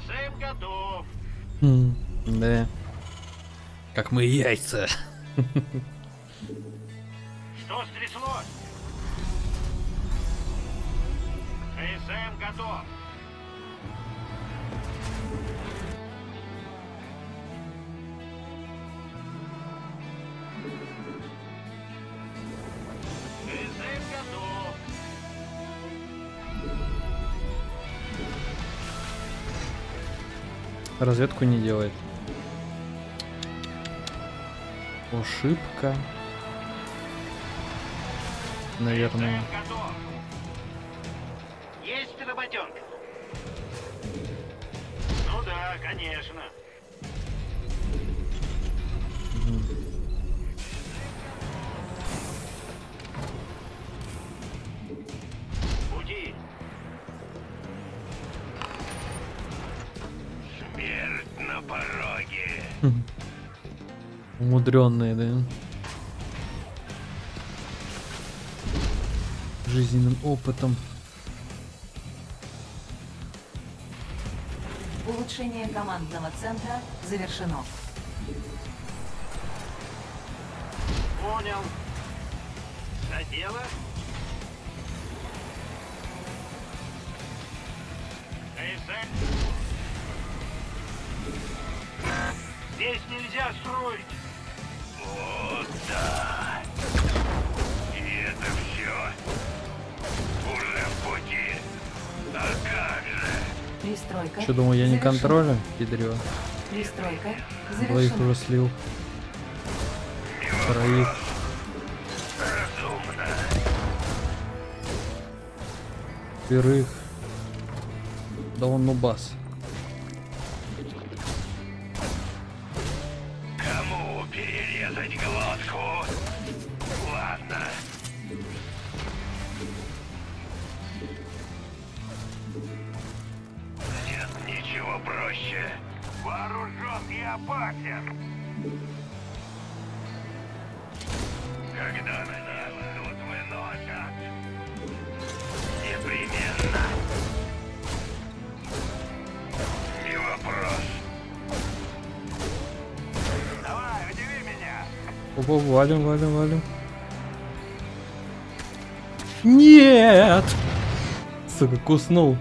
дизайн готов. Да. Как мы яйца. Что стряслось? Дизайн готов. Разведку не делает. Ошибка. Наверное. Есть работенка. Ну да, конечно. Умудренные, да? Жизненным опытом. Улучшение командного центра завершено. Понял. За дело. Здесь нельзя строить. Вот да. И это все уже в пути. А как же? Пристройка. Что, думал, я не контролю, пидорю? Пристройка. Двоих уже слил. Троих. Разумно. Пирых. Да он нубас. Валим, валим, валим. Нет! Сука, куснул.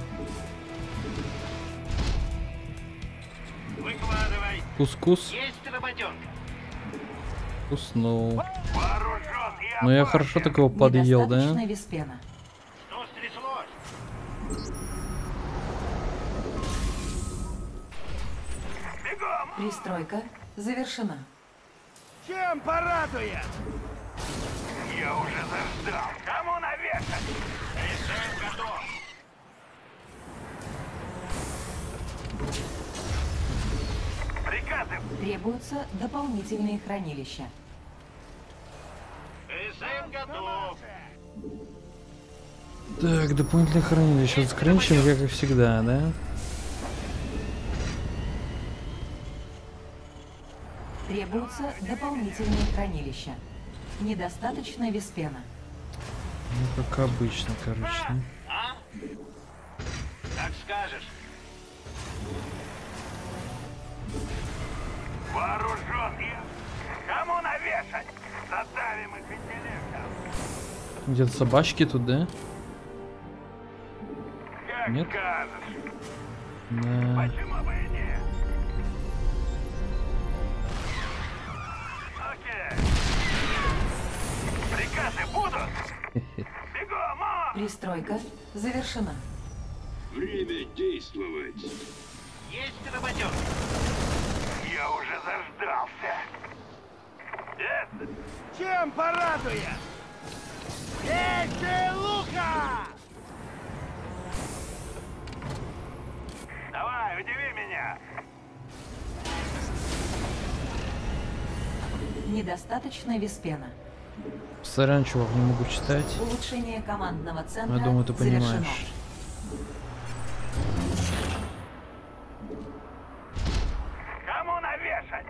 Выкладывай. Кус-кус. Куснул. Но я хорошо такого подъел, да? Пристройка завершена. Чем порадует? Я уже заждал. Кому навешать? Решаем готов. Приказы. Требуются дополнительные хранилища. Решаем готов. Так, дополнительные хранилища. Скринчим, как и всегда, да? Требуются дополнительные хранилища. Недостаточно виспена. Ну, как обычно, короче. А? Как скажешь. Вооружен я. Кому навешать? Задавим их интеллектом. Где-то собачки тут, да? Как нет? Скажешь. Да. Почему бы и нет? Приказы будут. Бегом, а! Пристройка завершена. Время действовать. Есть работёнка. Я уже заждался. Нет? Чем порадую? Есть лука! Давай, удиви меня. Недостаточно виспена. Сорян, чувак, не могу читать. Улучшение командного центра. Я думаю, ты понимаешь. Завершено. Кому навешать?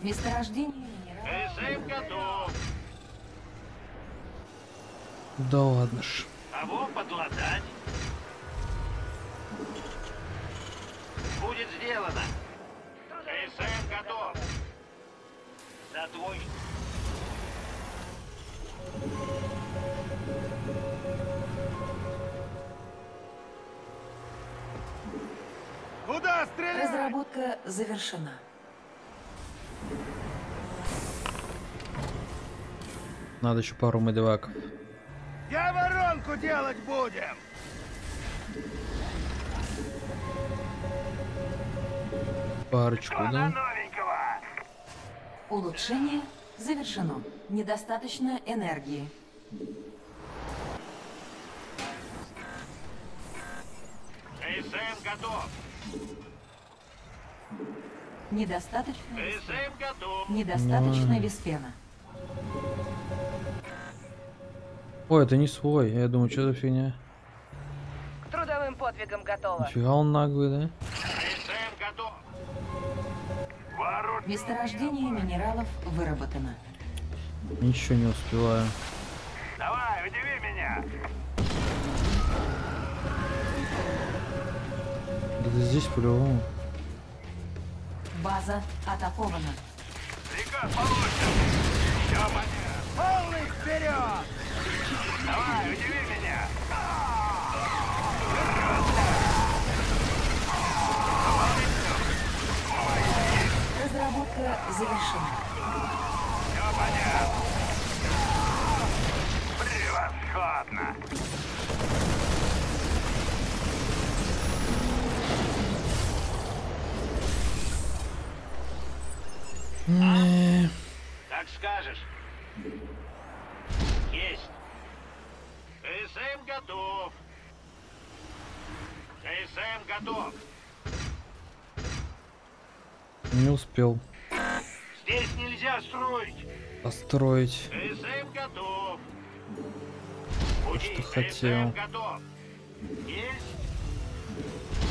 Месторождение минералов. Да ладно ж. Кого подладать? на двойку. Куда стрелять? Разработка завершена. Надо еще пару медваков. Я воронку делать будем. Парочку, да? Улучшение завершено. Недостаточно энергии. ТСМ готов. Недостаточно. ТСМ готов. Недостаточно виспена. Ой, это не свой. Я думаю, что за фигня. К трудовым подвигам готово. Нифига он наглый, да? ТСМ готов. Месторождение минералов выработано. Ничего не успеваю. Давай, удиви меня. Да здесь по-любому. База атакована. Приказ получен. Все понятно. Полный вперед! Давай, удиви меня. Разработка завершена. Все понятно. Превосходно. А? Как скажешь. Есть. ТСМ готов. ТСМ готов. Не успел. Здесь нельзя строить. Построить. ТСМ готов. То, что хотел. Готов. Есть.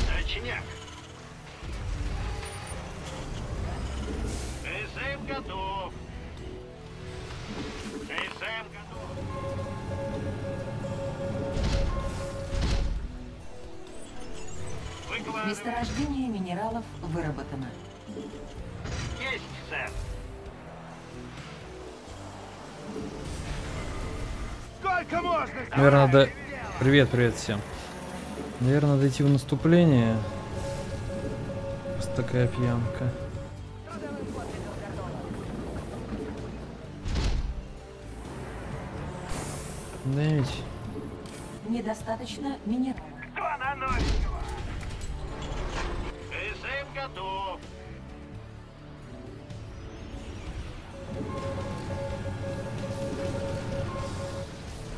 Точняк. ТСМ готов. ТСМ готов. Месторождение минералов выработано. Есть, сэр. Сколько можно? Наверное, надо... Привет, привет всем. Наверное, надо идти в наступление. Просто такая пьянка. Да ведь... Недостаточно минералов. Кто на новенького? ТСМ готов.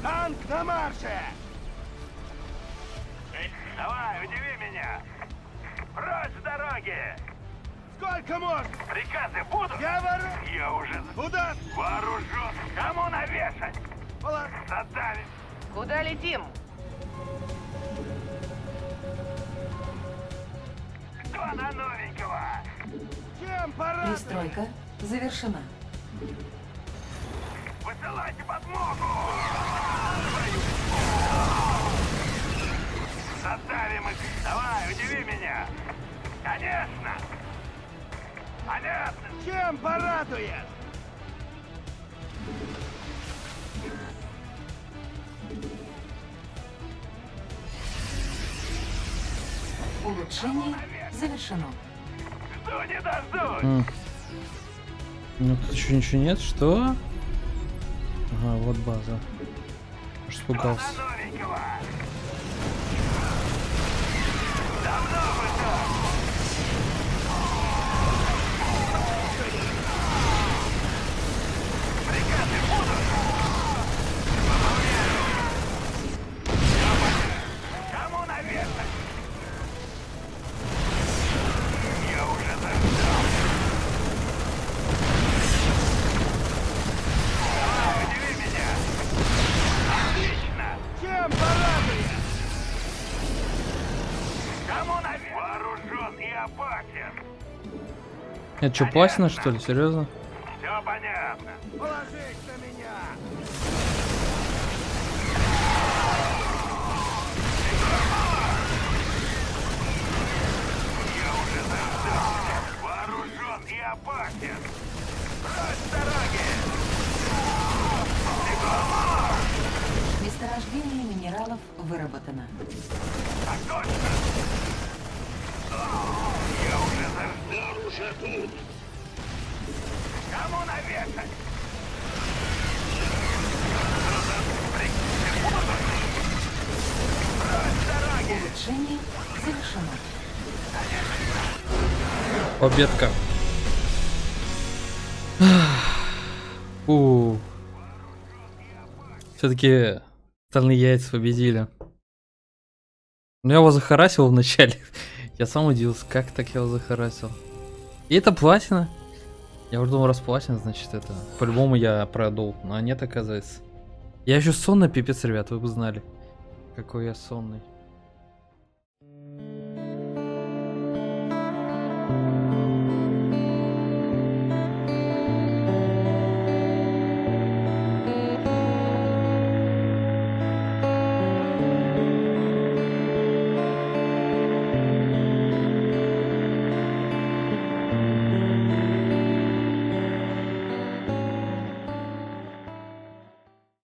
Танк на марше. Давай, удиви меня. Прочь с дороги. Сколько можно? Приказы будут. Я уже... Куда? Вооружен. Кому навешать? Задавить. Куда летим? На новенького. Чем пора? Пристройка завершена. Высылайте подмогу. Заставим их. Давай, удиви меня. Конечно. Понятно. Чем порадует? Улучшение завершено. Что не дождусь? Ну тут еще ничего нет, что? Ага, вот база. Аж испугался. Это что, пластина, что ли? Серьезно? Все понятно. Положись на меня. Я уже вооружен и опасен. Победка. Все-таки остальные яйца победили. Но я его захарасил вначале. Я сам удивился, как так я его захарасил. И это платина. Я уже думал, раз платина, значит это. По-любому я продул. Но нет, оказывается. Я еще сонный пипец, ребят, вы бы знали. Какой я сонный.